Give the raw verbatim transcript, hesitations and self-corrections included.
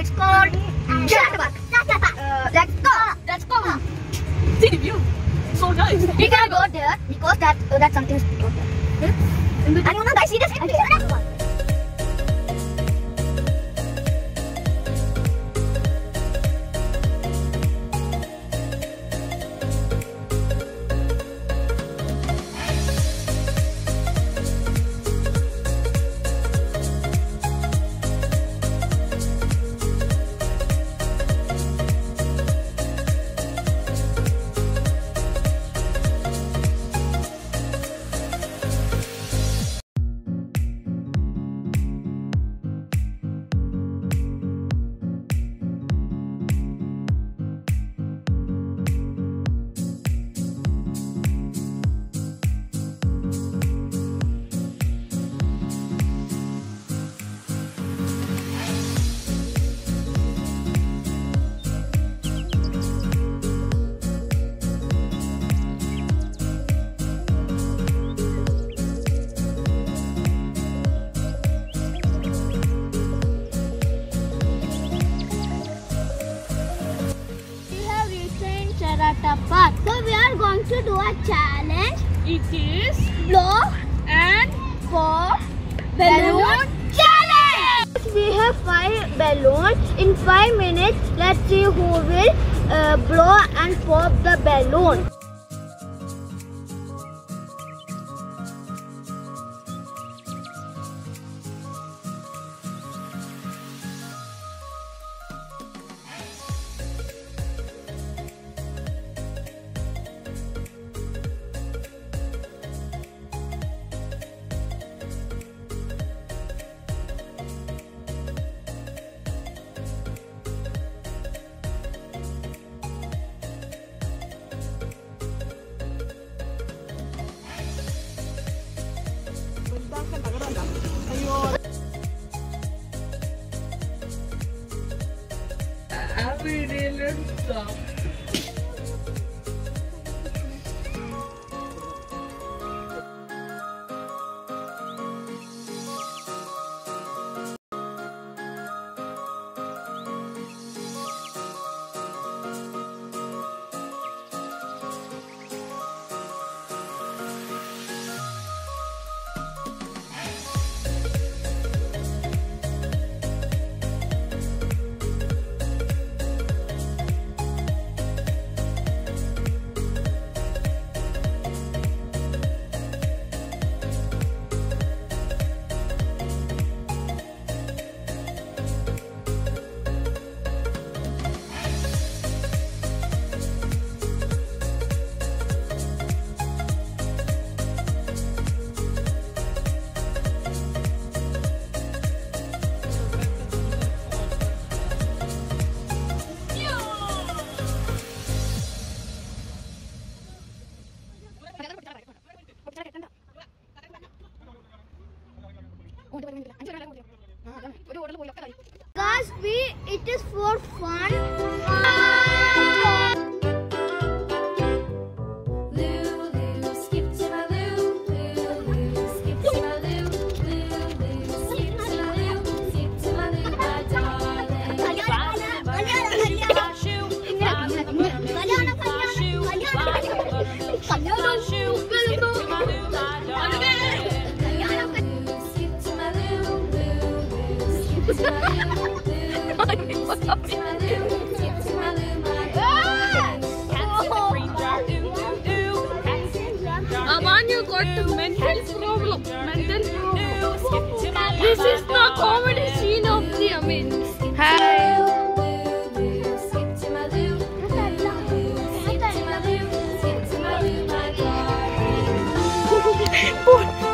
It's called Death Park. Uh, let's go. Let's go. See the view. It's so nice. We can go there because that uh, that something is good there. Hmm? And you know, guys, see this. Park. So we are going to do a challenge. It is blow and pop balloon, balloon challenge. We have five balloons. In five minutes, let's see who will uh, blow and pop the balloon. We didn't stop. Because we, it is for fun. Amanya got the mental problem. Mental problem. This is the comedy scene of the Amin. Hi.